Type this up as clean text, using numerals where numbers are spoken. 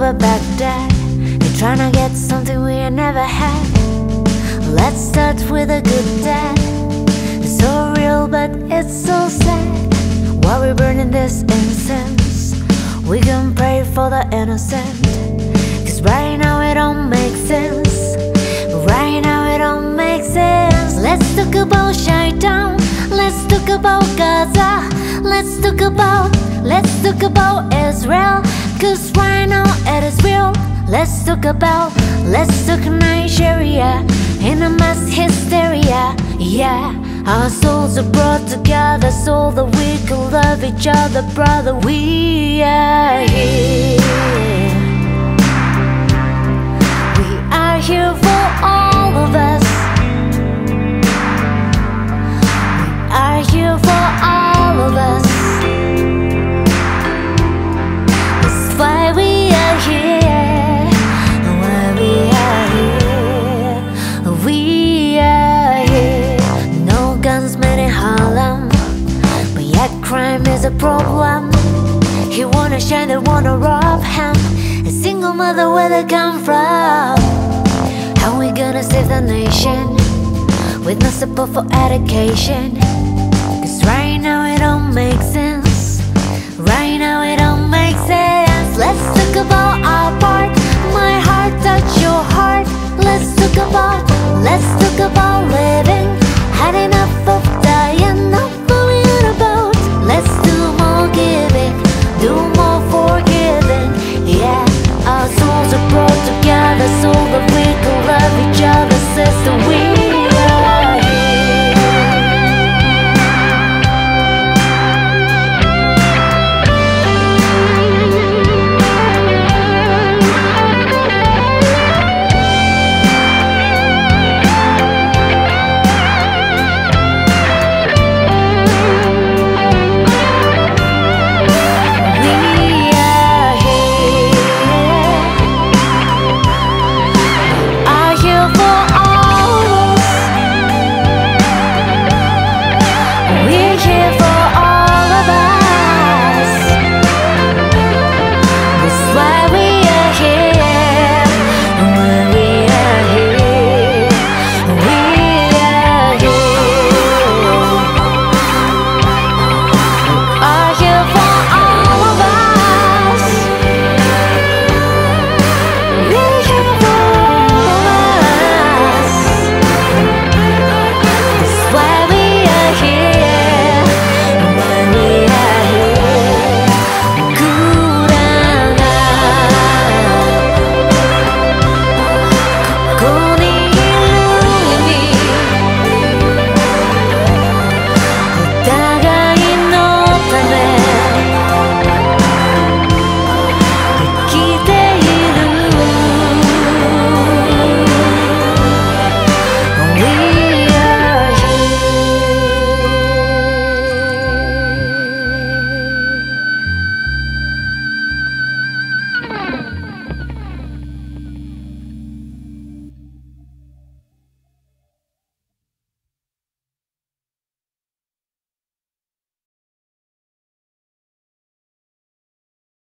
over Baghdad. You're trying to get something we never had. Let's start with a good dad. It's so real but it's so sad. While we're burning this incense, we can pray for the innocent. Cause right now it don't make sense. Right now it don't make sense. Let's talk about Chi-Town. Let's talk about Gaza. Let's talk about Israel. Cause right now it is real. Let's talk Nigeria in a mass hysteria. Yeah, our souls are brought together so that we can love each other, brother. We are here. We are here for all of us. We are here for all of us. That's why we are here. Crime is a problem. He wanna shine, they wanna rob him. A single mother, where they come from? How we gonna save the nation with no support for education?